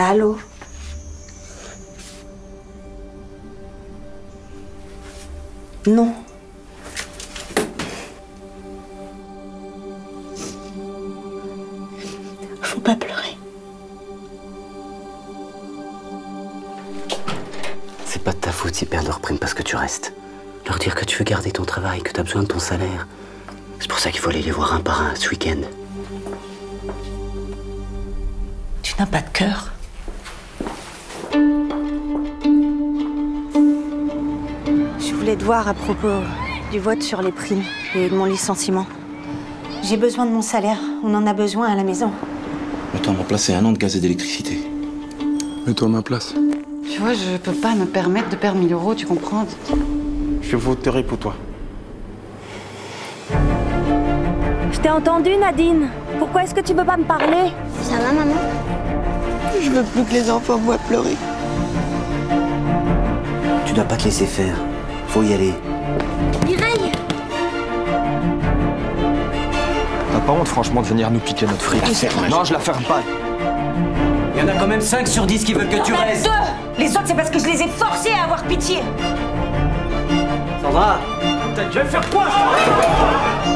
Allô? Non. Faut pas pleurer. C'est pas de ta faute si père leur prenne parce que tu restes. Leur dire que tu veux garder ton travail, que t'as besoin de ton salaire. C'est pour ça qu'il faut aller les voir un par un ce week-end. Tu n'as pas de cœur. Je voulais te voir à propos du vote sur les primes et de mon licenciement. J'ai besoin de mon salaire. On en a besoin à la maison. Mets-toi à ma place et 1 an de gaz et d'électricité. Mets-toi à ma place. Tu vois, je peux pas me permettre de perdre 1000 euros, tu comprends? Je voterai pour toi. Je t'ai entendu, Nadine. Pourquoi est-ce que tu peux pas me parler? Ça va, maman? Je veux plus que les enfants voient pleurer. Tu dois pas te laisser faire. Faut y aller. Mireille! T'as pas honte, franchement, de venir nous piquer notre fric? Non, je la ferme pas. Il y en a quand même 5 sur 10 qui veulent que tu restes. 2 ! Les autres, c'est parce que je les ai forcés à avoir pitié. Sandra! T'as dû faire quoi?